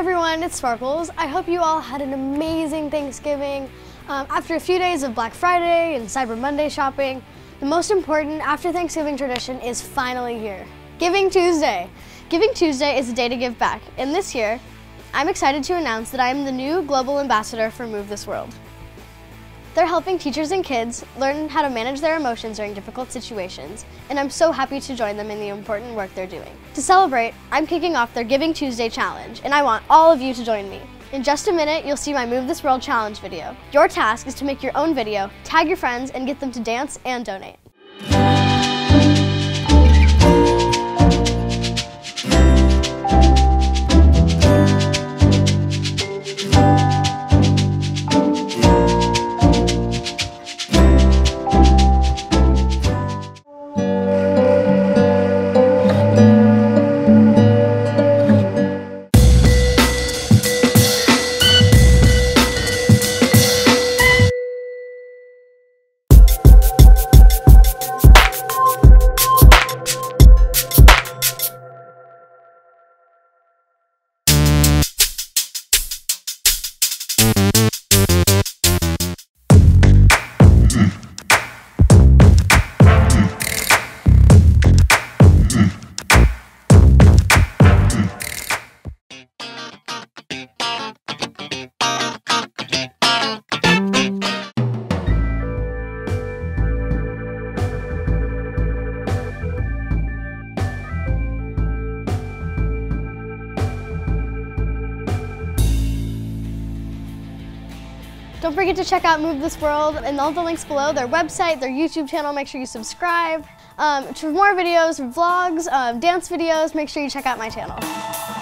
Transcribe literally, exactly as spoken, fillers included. everyone, it's Sparkles. I hope you all had an amazing Thanksgiving. Um, after a few days of Black Friday and Cyber Monday shopping, the most important after Thanksgiving tradition is finally here, Giving Tuesday. Giving Tuesday is a day to give back, and this year, I'm excited to announce that I am the new global ambassador for Move This World. They're helping teachers and kids learn how to manage their emotions during difficult situations, and I'm so happy to join them in the important work they're doing. To celebrate, I'm kicking off their Giving Tuesday challenge, and I want all of you to join me. In just a minute, you'll see my Move This World challenge video. Your task is to make your own video, tag your friends, and get them to dance and donate. Don't forget to check out Move This World and all the links below, their website, their YouTube channel. Make sure you subscribe. Um, for more videos, vlogs, um, dance videos, make sure you check out my channel.